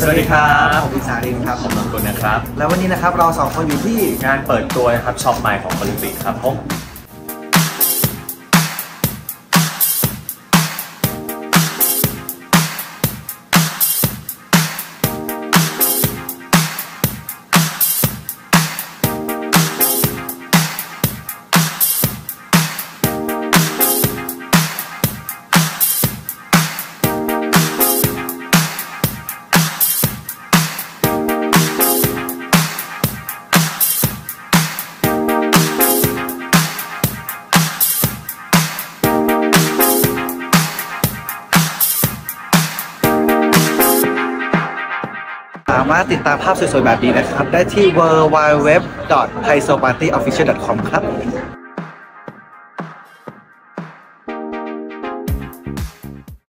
สวัสดีครับผมอิสารินครับผมนนท์กุลนะครับแล้ววันนี้นะครับเราสองคนอยู่ที่งานเปิดตัวนะครับช็อปใหม่ของโอลิมปิกครับผมสามารถติดตามภาพสวยๆแบบนี้นะครับได้ที่ www.hisopartyofficial.com ครับ